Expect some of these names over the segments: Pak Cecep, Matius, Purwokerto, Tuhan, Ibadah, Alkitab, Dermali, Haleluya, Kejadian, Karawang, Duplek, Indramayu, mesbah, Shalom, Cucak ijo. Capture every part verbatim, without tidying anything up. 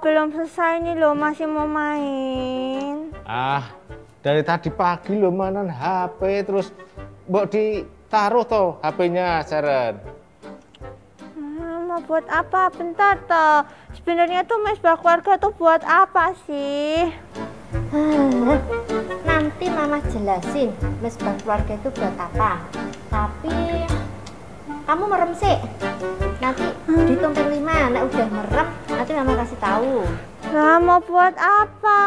belum selesai nih lo, masih mau main. Ah, dari tadi pagi lo mainan H P terus mau ditaruh toh H P-nya Sharon. Mau buat apa? Bentar toh. Sebenarnya tuh mesbah keluarga tuh buat apa sih? Hmm, nanti Mama jelasin mesbah keluarga itu buat apa. Tapi kamu merem sih. Nanti hmm. dihitung lima, nek udah merem nanti Mama kasih tahu. Nah, mau buat apa?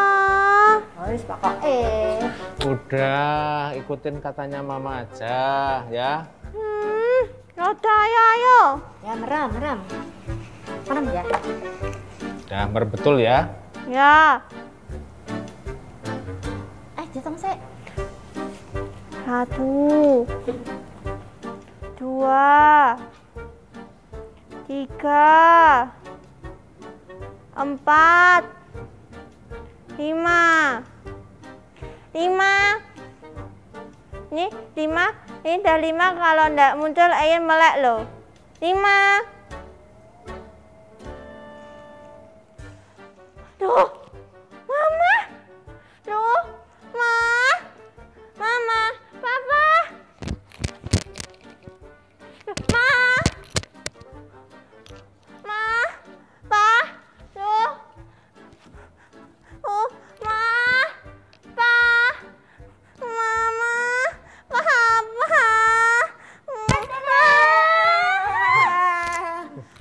Wis pokoke. Eh. Udah, ikutin katanya Mama aja ya. Hmm, udah ya ayo. Ya merem, merem. Merem ya. Udah merem betul ya? Ya. Eh, dihitung sik. Satu. Dua, tiga, empat, lima, lima. Ini lima, ini dah lima. Kalau ndak muncul air melek loh. Lima. Duh, Mama. Duh, Ma, Mama, Papa. Ma, Ma, Pa, Duh, oh, Ma, Pa, Mama, Pa, Pa, Mama,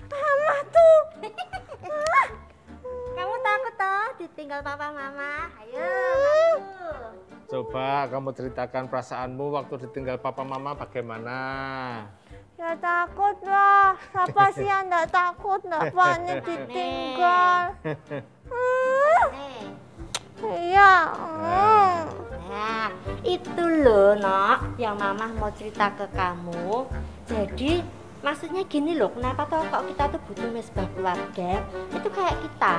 Mama tuh. Kamu takut toh ditinggal Papa Mama? Ayo, aku. Coba kamu ceritakan perasaanmu waktu ditinggal Papa Mama bagaimana? Ya takut lah, siapa sih yang nggak takut, nggak panik ditinggal. Hmm. Iya. Hmm. Nah, itu loh Nok, yang Mama mau cerita ke kamu. Jadi maksudnya gini loh, kenapa toh kalau kita tuh butuh mesbah keluarga, itu kayak kita,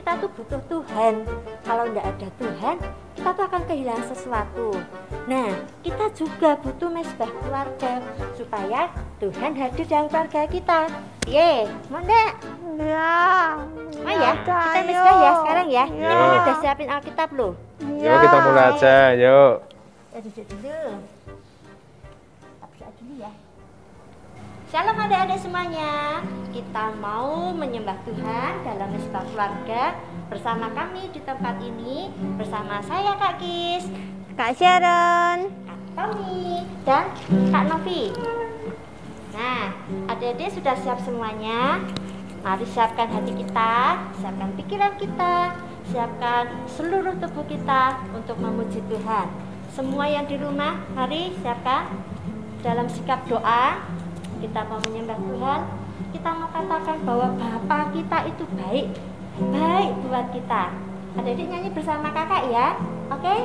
kita tuh butuh Tuhan. Kalau nggak ada Tuhan, kita tuh akan kehilangan sesuatu. Nah, kita juga butuh mesbah keluarga supaya Tuhan hadir dalam keluarga kita. Ye, mau ndak? Ya. Mau ya? Kita mesbah ya sekarang ya. Ya. Kita udah siapin Alkitab loh. Ya. Yuk kita mulai aja, yuk. Ya, duduk dulu. Abis dulu ya. Shalom adik-adik semuanya. Kita mau menyembah Tuhan dalam mesbah keluarga bersama kami di tempat ini bersama saya Kak Kis, Kak Sharon, Kak Tommy, dan Kak Novi. Nah, adik-adik sudah siap semuanya? Mari siapkan hati kita, siapkan pikiran kita, siapkan seluruh tubuh kita untuk memuji Tuhan. Semua yang di rumah, mari siapkan dalam sikap doa. Kita mau menyembah Tuhan, kita mau katakan bahwa Bapa kita itu baik, baik buat kita. Adik-adik nyanyi bersama kakak ya, oke? Okay?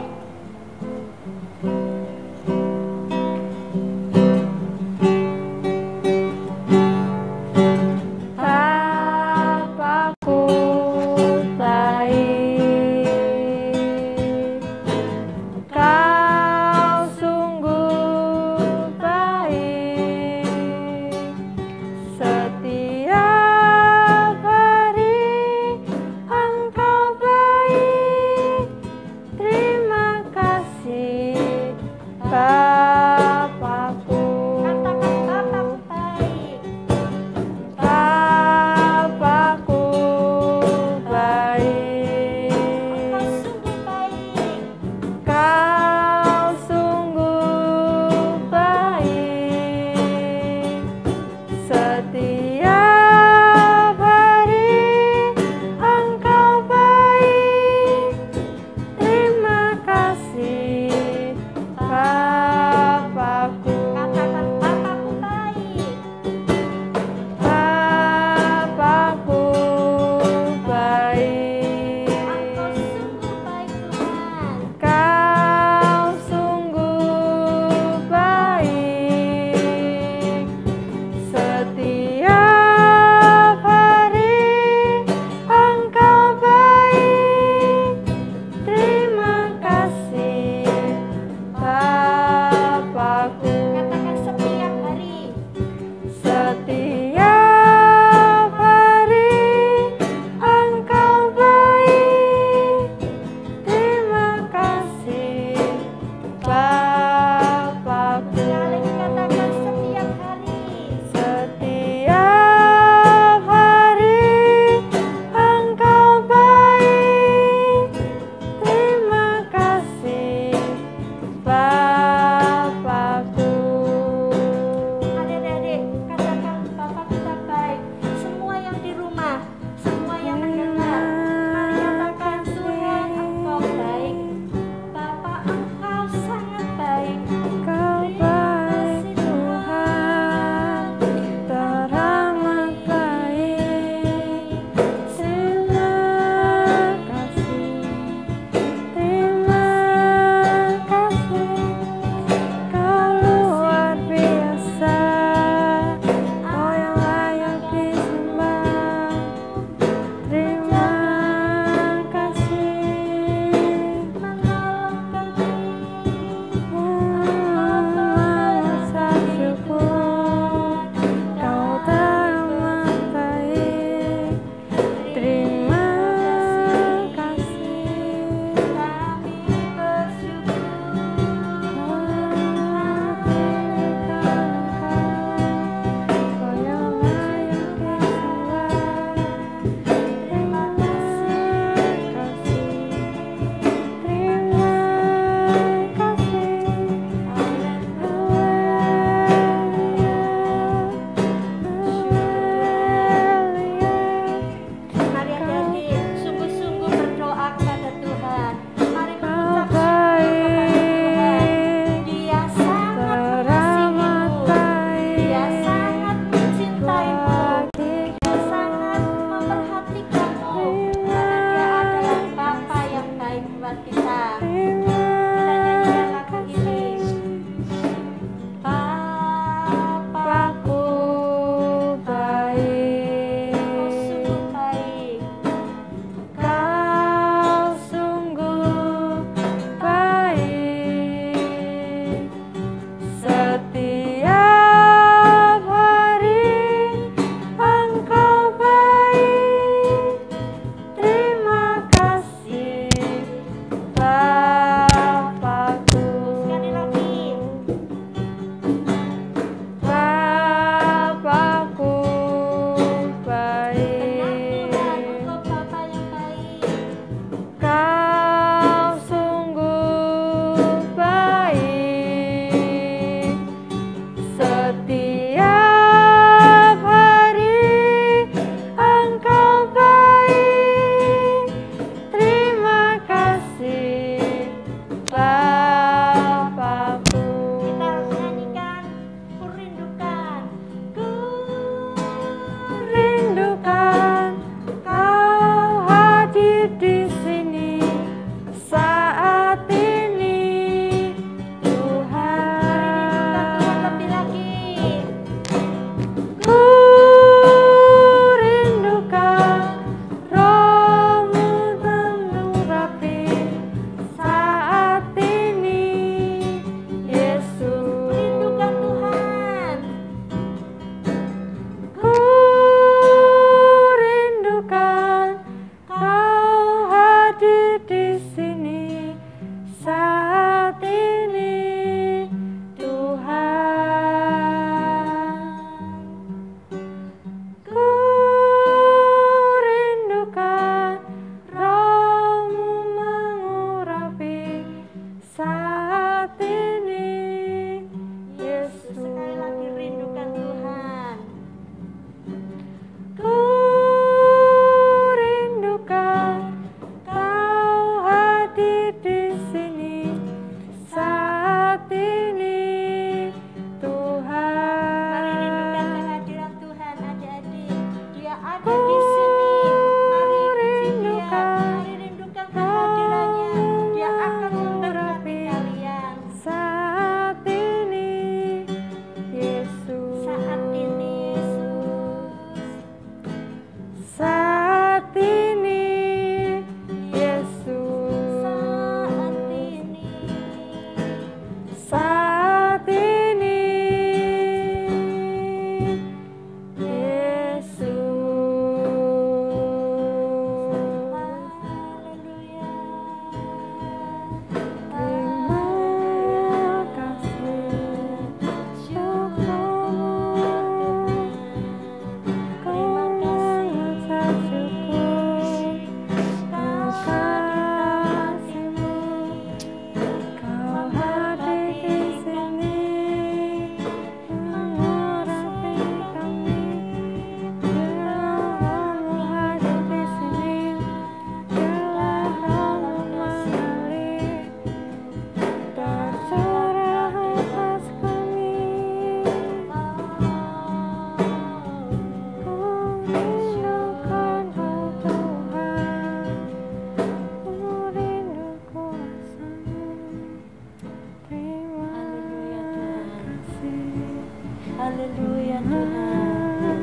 Tuhanku yang benar,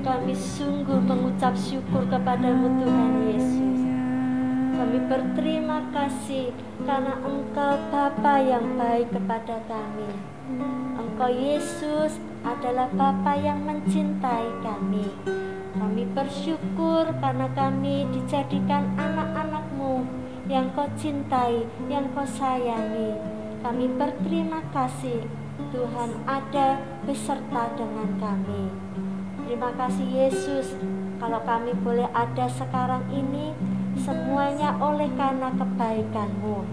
kami sungguh mengucap syukur kepadamu Tuhan Yesus. Kami berterima kasih karena Engkau Bapa yang baik kepada kami. Engkau Yesus adalah Bapa yang mencintai kami. Kami bersyukur karena kami dijadikan anak-anak-Mu yang Kau cintai, yang Kau sayangi. Kami berterima kasih Tuhan ada beserta dengan kami. Terima kasih Yesus, kalau kami boleh ada sekarang ini, semuanya oleh karena kebaikan-Mu.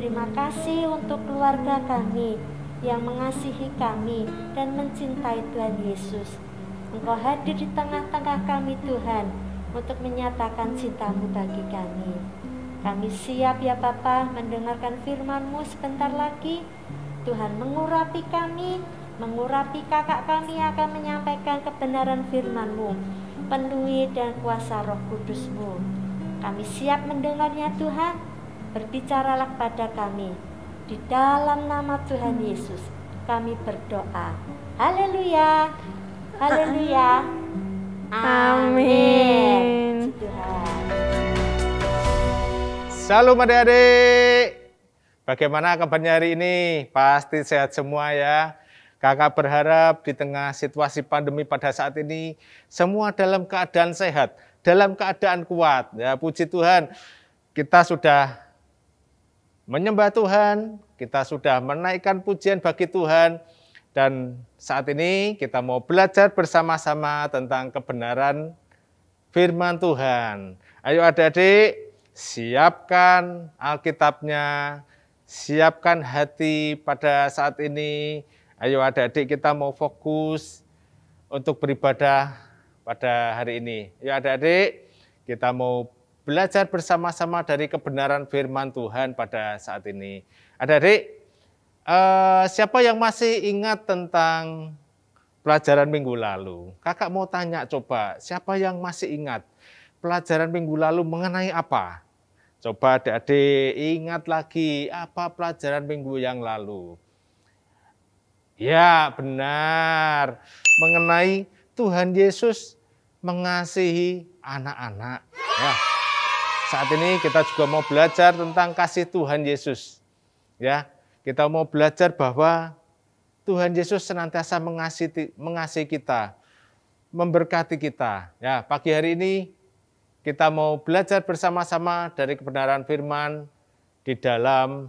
Terima kasih untuk keluarga kami yang mengasihi kami dan mencintai Tuhan Yesus. Engkau hadir di tengah-tengah kami Tuhan, untuk menyatakan cinta-Mu bagi kami. Kami siap ya Bapa mendengarkan firman-Mu sebentar lagi. Tuhan mengurapi kami, mengurapi kakak kami akan menyampaikan kebenaran firman-Mu. Penuhi dan kuasa Roh Kudus-Mu. Kami siap mendengarnya Tuhan, berbicaralah pada kami. Di dalam nama Tuhan Yesus kami berdoa. Haleluya. Haleluya. Amin. Salam adik-adik. Bagaimana kabarnya hari ini? Pasti sehat semua ya. Kakak berharap di tengah situasi pandemi pada saat ini, semua dalam keadaan sehat, dalam keadaan kuat. Ya, puji Tuhan, kita sudah menyembah Tuhan, kita sudah menaikkan pujian bagi Tuhan. Dan saat ini kita mau belajar bersama-sama tentang kebenaran firman Tuhan. Ayo adik-adik, siapkan Alkitabnya, siapkan hati pada saat ini. Ayo adik-adik, kita mau fokus untuk beribadah pada hari ini. Ayo adik-adik, kita mau belajar bersama-sama dari kebenaran firman Tuhan pada saat ini. Adik-adik, Uh, siapa yang masih ingat tentang pelajaran minggu lalu? Kakak mau tanya coba, siapa yang masih ingat pelajaran minggu lalu mengenai apa? Coba adik-adik ingat lagi apa pelajaran minggu yang lalu. Ya benar, mengenai Tuhan Yesus mengasihi anak-anak. Ya. Saat ini kita juga mau belajar tentang kasih Tuhan Yesus. Ya. Kita mau belajar bahwa Tuhan Yesus senantiasa mengasihi, mengasihi kita, memberkati kita. Ya, pagi hari ini kita mau belajar bersama-sama dari kebenaran firman di dalam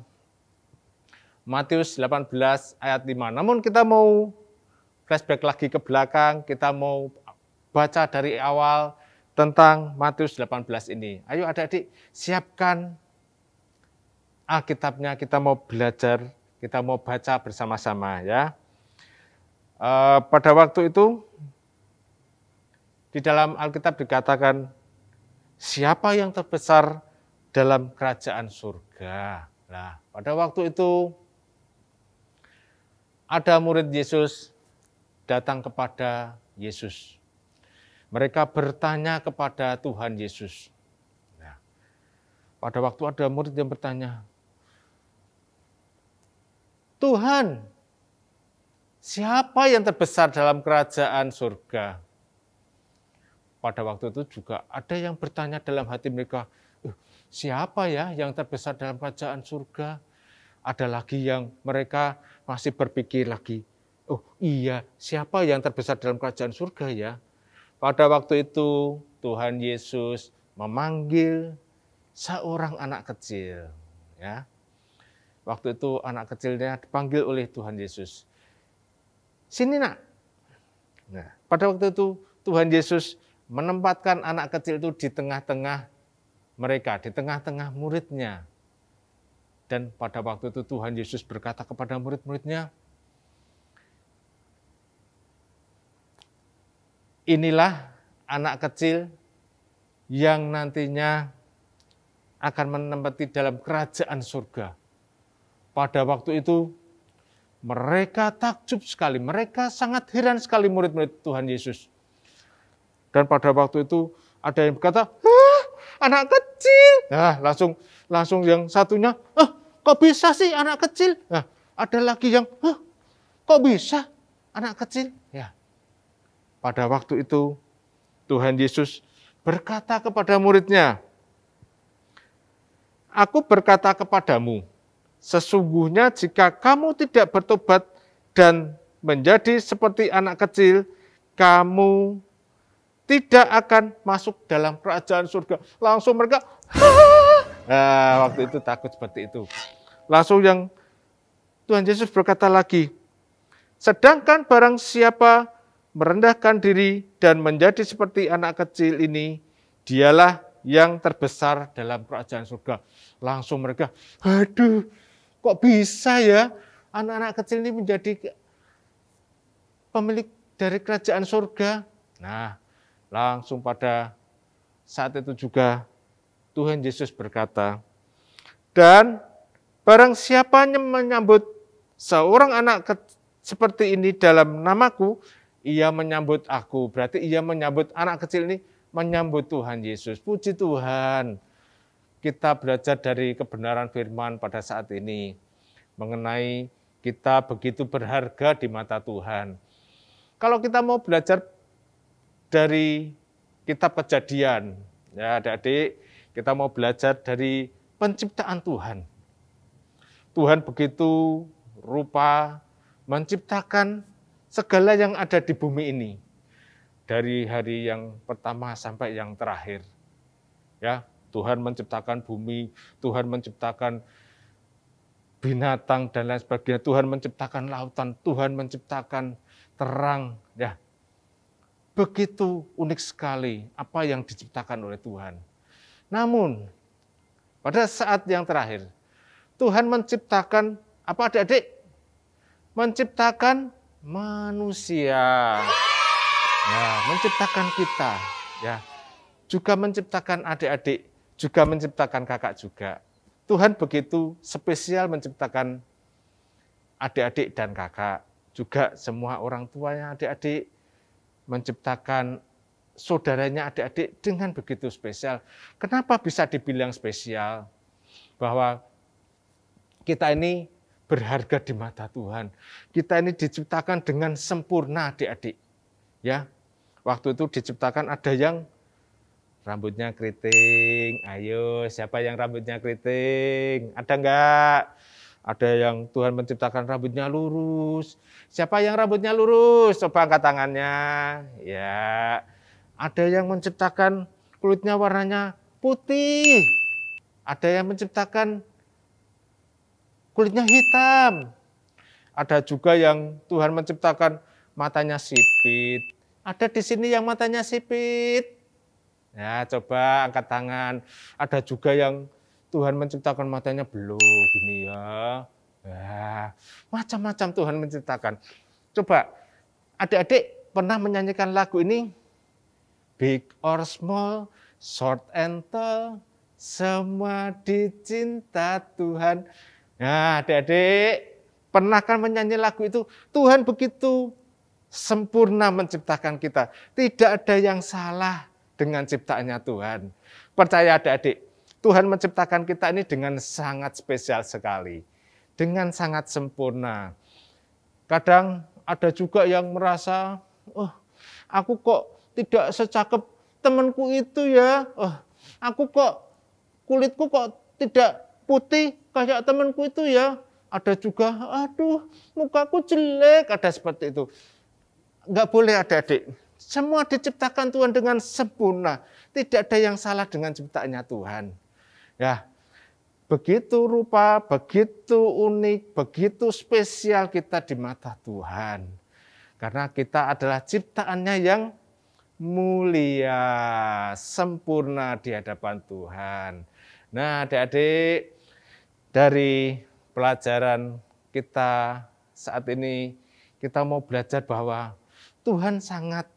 Matius delapan belas ayat lima. Namun kita mau flashback lagi ke belakang, kita mau baca dari awal tentang Matius delapan belas ini. Ayo adik-adik, siapkan Alkitabnya, kita mau belajar, kita mau baca bersama-sama ya. E, pada waktu itu, di dalam Alkitab dikatakan, siapa yang terbesar dalam kerajaan surga? Nah, pada waktu itu, ada murid Yesus datang kepada Yesus. Mereka bertanya kepada Tuhan Yesus. Nah, pada waktu ada murid yang bertanya, Tuhan, siapa yang terbesar dalam kerajaan surga? Pada waktu itu juga ada yang bertanya dalam hati mereka, siapa ya yang terbesar dalam kerajaan surga? Ada lagi yang mereka masih berpikir lagi, oh iya, siapa yang terbesar dalam kerajaan surga ya? Pada waktu itu Tuhan Yesus memanggil seorang anak kecil, ya. Waktu itu anak kecilnya dipanggil oleh Tuhan Yesus. Sini nak. Nah, pada waktu itu Tuhan Yesus menempatkan anak kecil itu di tengah-tengah mereka, di tengah-tengah muridnya. Dan pada waktu itu Tuhan Yesus berkata kepada murid-muridnya, inilah anak kecil yang nantinya akan menempati dalam kerajaan surga. Pada waktu itu mereka takjub sekali, mereka sangat heran sekali murid-murid Tuhan Yesus. Dan pada waktu itu ada yang berkata, ah, anak kecil. Nah, langsung langsung yang satunya, ah, kok bisa sih anak kecil? Nah, ada lagi yang, ah, kok bisa anak kecil? Ya. Pada waktu itu Tuhan Yesus berkata kepada murid-Nya, "Aku berkata kepadamu, sesungguhnya jika kamu tidak bertobat dan menjadi seperti anak kecil, kamu tidak akan masuk dalam kerajaan surga." Langsung mereka, nah, waktu itu takut seperti itu. Langsung yang Tuhan Yesus berkata lagi, "Sedangkan barang siapa merendahkan diri dan menjadi seperti anak kecil ini, dialah yang terbesar dalam kerajaan surga." Langsung mereka, aduh, kok bisa ya anak-anak kecil ini menjadi pemilik dari kerajaan surga. Nah, langsung pada saat itu juga Tuhan Yesus berkata, "Dan barang siapa menyambut seorang anak seperti ini dalam namaku, ia menyambut aku." Berarti ia menyambut anak kecil ini, menyambut Tuhan Yesus. Puji Tuhan. Kita belajar dari kebenaran firman pada saat ini mengenai kita begitu berharga di mata Tuhan. Kalau kita mau belajar dari kitab Kejadian, ya adik-adik, kita mau belajar dari penciptaan Tuhan. Tuhan begitu rupa menciptakan segala yang ada di bumi ini, dari hari yang pertama sampai yang terakhir. Ya, Tuhan menciptakan bumi, Tuhan menciptakan binatang dan lain sebagainya, Tuhan menciptakan lautan, Tuhan menciptakan terang. Ya, begitu unik sekali apa yang diciptakan oleh Tuhan. Namun, pada saat yang terakhir, Tuhan menciptakan apa adik-adik? Menciptakan manusia. Nah, menciptakan kita, ya, juga menciptakan adik-adik, juga menciptakan kakak juga. Tuhan begitu spesial menciptakan adik-adik dan kakak, juga semua orang tuanya adik-adik, menciptakan saudaranya adik-adik dengan begitu spesial. Kenapa bisa dibilang spesial? Bahwa kita ini berharga di mata Tuhan. Kita ini diciptakan dengan sempurna adik-adik. Ya, waktu itu diciptakan ada yang rambutnya keriting. Ayo, siapa yang rambutnya keriting? Ada enggak? Ada yang Tuhan menciptakan rambutnya lurus. Siapa yang rambutnya lurus? Coba angkat tangannya. Ya. Ada yang menciptakan kulitnya warnanya putih. Ada yang menciptakan kulitnya hitam. Ada juga yang Tuhan menciptakan matanya sipit. Ada di sini yang matanya sipit. Ya, coba angkat tangan. Ada juga yang Tuhan menciptakan matanya belok gini ya. Ya, macam-macam Tuhan menciptakan. Coba adik-adik pernah menyanyikan lagu ini? Big or small, short and tall, semua dicinta Tuhan. Nah, adik-adik, pernahkah menyanyi lagu itu? Tuhan begitu sempurna menciptakan kita. Tidak ada yang salah dengan ciptaannya Tuhan. Percaya adik-adik, Tuhan menciptakan kita ini dengan sangat spesial sekali. Dengan sangat sempurna. Kadang ada juga yang merasa, oh, aku kok tidak secakep temanku itu ya. Oh, aku kok, kulitku kok tidak putih kayak temanku itu ya. Ada juga, aduh, mukaku jelek. Ada seperti itu. Enggak boleh adik-adik. Semua diciptakan Tuhan dengan sempurna. Tidak ada yang salah dengan ciptaannya Tuhan. Ya, begitu rupa, begitu unik, begitu spesial kita di mata Tuhan. Karena kita adalah ciptaannya yang mulia, sempurna di hadapan Tuhan. Nah, adik-adik, dari pelajaran kita saat ini, kita mau belajar bahwa Tuhan sangat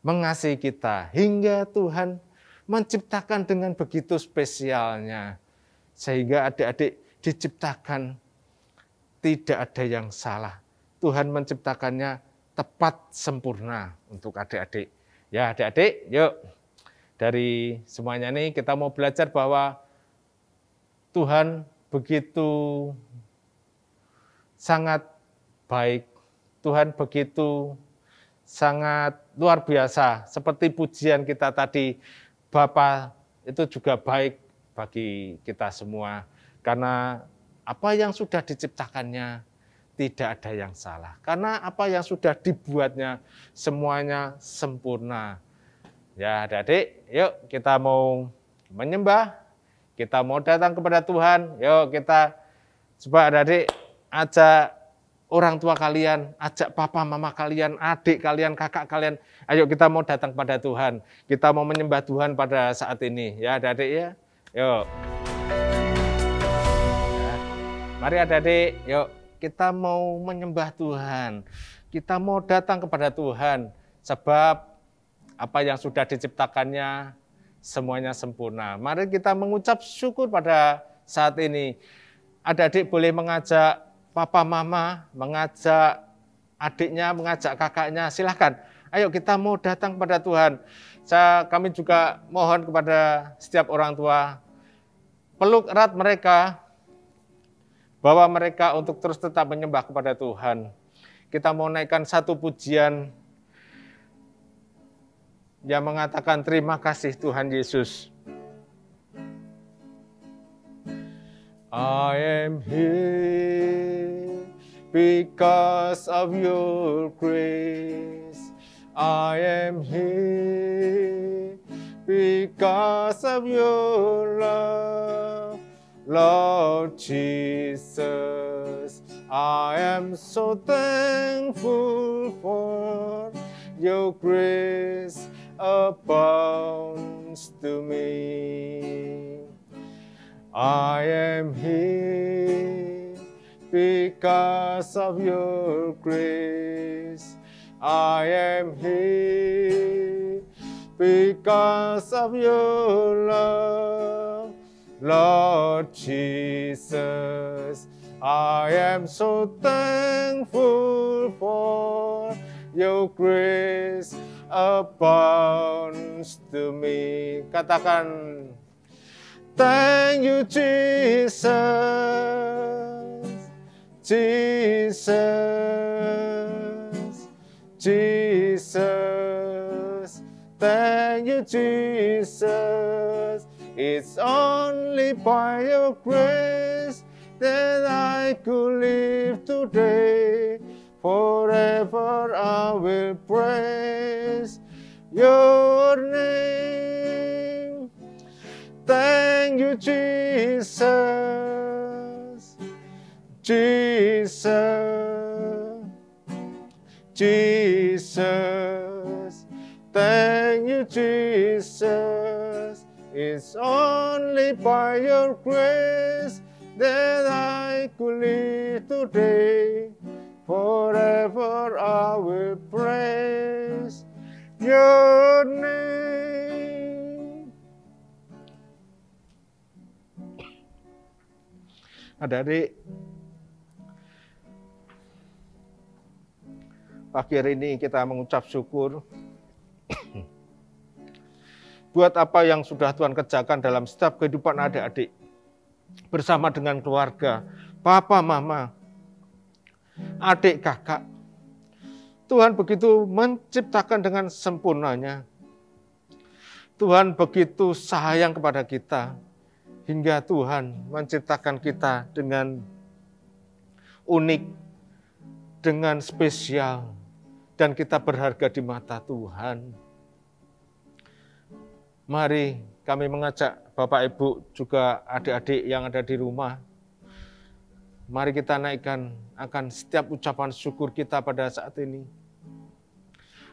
mengasihi kita hingga Tuhan menciptakan dengan begitu spesialnya. Sehingga adik-adik diciptakan tidak ada yang salah. Tuhan menciptakannya tepat sempurna untuk adik-adik. Ya adik-adik, yuk dari semuanya ini kita mau belajar bahwa Tuhan begitu sangat baik Tuhan begitu sangat luar biasa. Seperti pujian kita tadi, Bapa itu juga baik bagi kita semua. Karena apa yang sudah diciptakannya tidak ada yang salah. Karena apa yang sudah dibuatnya semuanya sempurna. Ya adik-adik, yuk kita mau menyembah, kita mau datang kepada Tuhan. Yuk kita coba adik-adik ajak orang tua kalian, ajak papa mama kalian, adik kalian, kakak kalian. Ayo kita mau datang pada Tuhan. Kita mau menyembah Tuhan pada saat ini. Ya adik-adik ya, yuk. Ya. Mari adik-adik, yuk kita mau menyembah Tuhan. Kita mau datang kepada Tuhan. Sebab apa yang sudah diciptakannya semuanya sempurna. Mari kita mengucap syukur pada saat ini. Adik-adik boleh mengajak papa mama, mengajak adiknya, mengajak kakaknya. Silahkan, ayo kita mau datang kepada Tuhan. Saya, kami juga mohon kepada setiap orang tua, peluk erat mereka, bawa mereka untuk terus tetap menyembah kepada Tuhan. Kita mau naikkan satu pujian yang mengatakan terima kasih Tuhan Yesus. I am here because of your grace. I am here because of your love, Lord Jesus. I am so thankful for your grace abounds to me. I am here because of your grace. I am here because of your love, Lord Jesus. I am so thankful for your grace abounds to me. Katakan, thank you, Jesus, Jesus, Jesus. Thank you, Jesus. It's only by your grace that I could live today. Forever I will praise your name. Thank you, Jesus, Jesus, Jesus. Thank you, Jesus. It's only by your grace that I could live today. Forever I will praise your name. Adik-adik, pagi hari ini kita mengucap syukur buat apa yang sudah Tuhan kerjakan dalam setiap kehidupan adik-adik bersama dengan keluarga, papa, mama, adik, kakak. Tuhan begitu menciptakan dengan sempurnanya. Tuhan begitu sayang kepada kita. Hingga Tuhan menciptakan kita dengan unik, dengan spesial, dan kita berharga di mata Tuhan. Mari kami mengajak Bapak Ibu juga adik-adik yang ada di rumah. Mari kita naikkan akan setiap ucapan syukur kita pada saat ini.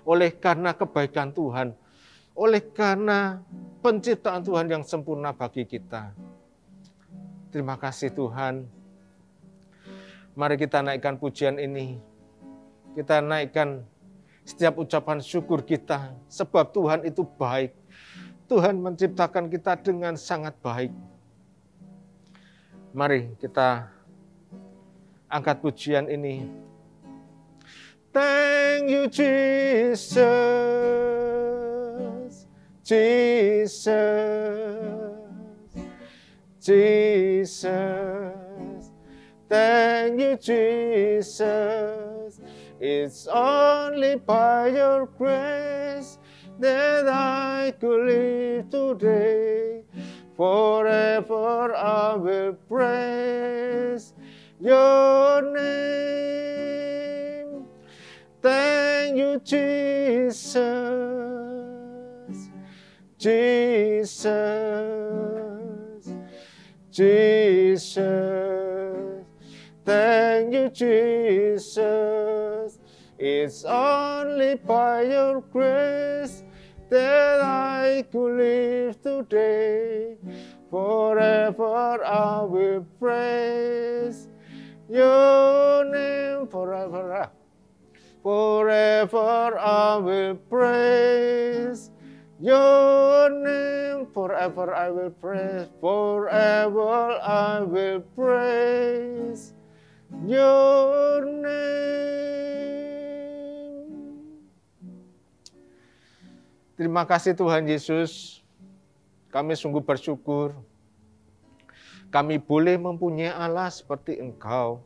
Oleh karena kebaikan Tuhan, oleh karena penciptaan Tuhan yang sempurna bagi kita. Terima kasih Tuhan. Mari kita naikkan pujian ini. Kita naikkan setiap ucapan syukur kita. Sebab Tuhan itu baik. Tuhan menciptakan kita dengan sangat baik. Mari kita angkat pujian ini. Thank you Jesus. Jesus, Jesus, thank you, Jesus. It's only by your grace that I could live today. Forever I will praise your name. Thank you, Jesus, Jesus, Jesus. Thank you, Jesus. It's only by your grace that I could live today. Forever I will praise your name. Forever, forever I will praise your name. Forever I will praise. Forever I will praise your name. Terima kasih Tuhan Yesus. Kami sungguh bersyukur. Kami boleh mempunyai Allah seperti Engkau.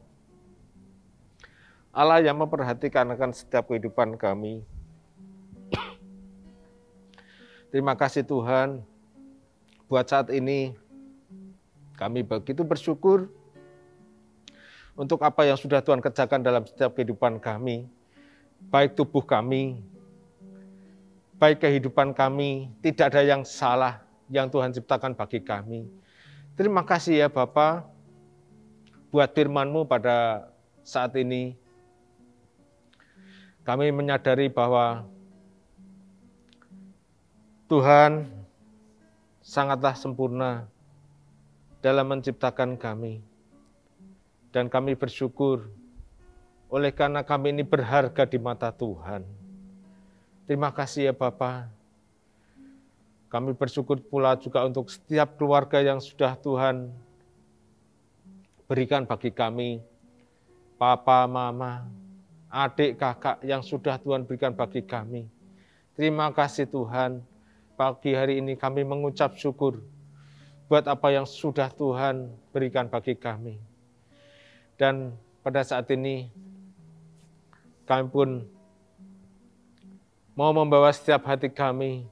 Allah yang memperhatikan akan setiap kehidupan kami. Terima kasih Tuhan. Buat saat ini kami begitu bersyukur untuk apa yang sudah Tuhan kerjakan dalam setiap kehidupan kami. Baik tubuh kami, baik kehidupan kami, tidak ada yang salah yang Tuhan ciptakan bagi kami. Terima kasih ya Bapa, buat firman-Mu pada saat ini. Kami menyadari bahwa Tuhan sangatlah sempurna dalam menciptakan kami. Dan kami bersyukur oleh karena kami ini berharga di mata Tuhan. Terima kasih ya Bapa. Kami bersyukur pula juga untuk setiap keluarga yang sudah Tuhan berikan bagi kami. Papa, mama, adik, kakak yang sudah Tuhan berikan bagi kami. Terima kasih Tuhan. Pagi hari ini kami mengucap syukur buat apa yang sudah Tuhan berikan bagi kami. Dan pada saat ini kami pun mau membawa setiap hati kami.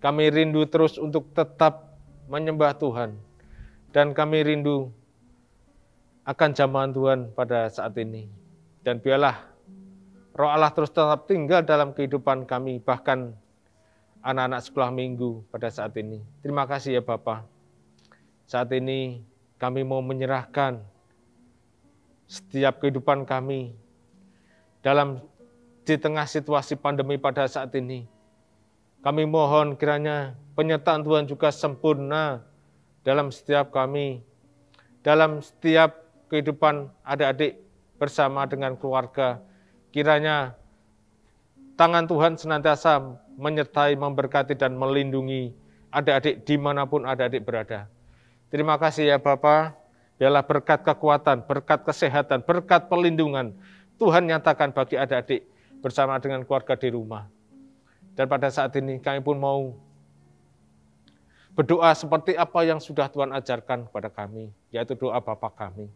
Kami rindu terus untuk tetap menyembah Tuhan. Dan kami rindu akan jamahan Tuhan pada saat ini. Dan biarlah Roh Allah terus tetap tinggal dalam kehidupan kami, bahkan anak-anak sekolah minggu pada saat ini. Terima kasih ya Bapak. Saat ini kami mau menyerahkan setiap kehidupan kami dalam di tengah situasi pandemi pada saat ini. Kami mohon kiranya penyertaan Tuhan juga sempurna dalam setiap kami, dalam setiap kehidupan adik-adik bersama dengan keluarga. Kiranya tangan Tuhan senantiasa menyertai, memberkati, dan melindungi adik-adik dimanapun adik-adik berada. Terima kasih ya Bapak, biarlah berkat kekuatan, berkat kesehatan, berkat perlindungan Tuhan nyatakan bagi adik-adik bersama dengan keluarga di rumah. Dan pada saat ini kami pun mau berdoa seperti apa yang sudah Tuhan ajarkan kepada kami, yaitu doa Bapa kami.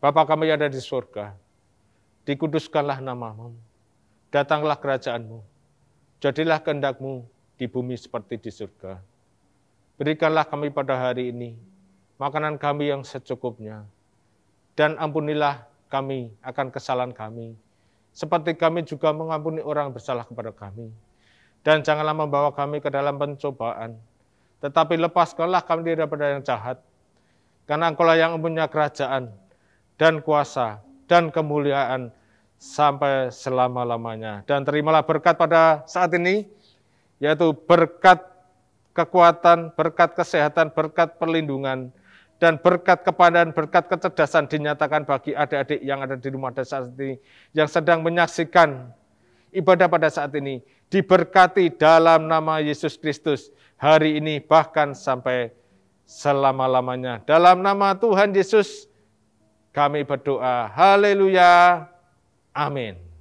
Bapa kami yang ada di surga, dikuduskanlah nama-Mu, datanglah kerajaan-Mu, jadilah kehendak-Mu di bumi seperti di surga. Berikanlah kami pada hari ini makanan kami yang secukupnya, dan ampunilah kami akan kesalahan kami, seperti kami juga mengampuni orang bersalah kepada kami. Dan janganlah membawa kami ke dalam pencobaan, tetapi lepaskanlah kami daripada yang jahat. Karena Engkaulah yang mempunyai kerajaan, dan kuasa, dan kemuliaan sampai selama-lamanya. Dan terimalah berkat pada saat ini, yaitu berkat kekuatan, berkat kesehatan, berkat perlindungan, dan berkat kepandaian, berkat kecerdasan dinyatakan bagi adik-adik yang ada di rumah pada saat ini, yang sedang menyaksikan ibadah pada saat ini, diberkati dalam nama Yesus Kristus hari ini, bahkan sampai selama-lamanya. Dalam nama Tuhan Yesus kami berdoa. Haleluya. Amin.